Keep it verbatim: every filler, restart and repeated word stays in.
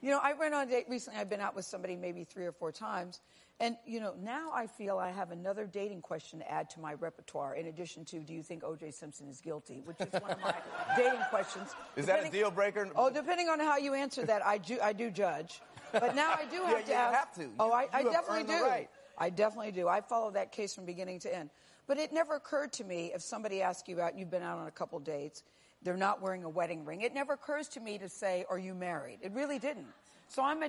You know, I went on a date recently. I've been out with somebody maybe three or four times. And, you know, now I feel I have another dating question to add to my repertoire in addition to, do you think O J Simpson is guilty? Which is one of my dating questions. Is depending, that a deal breaker? Oh, depending on how you answer that, I do, I do judge. But now I do have yeah, to ask. Have to. You, oh, I, I definitely do. Right. I definitely do. I follow that case from beginning to end. But it never occurred to me, if somebody asks you out, you've been out on a couple dates, they're not wearing a wedding ring. It never occurs to me to say, are you married? It really didn't. So I'm a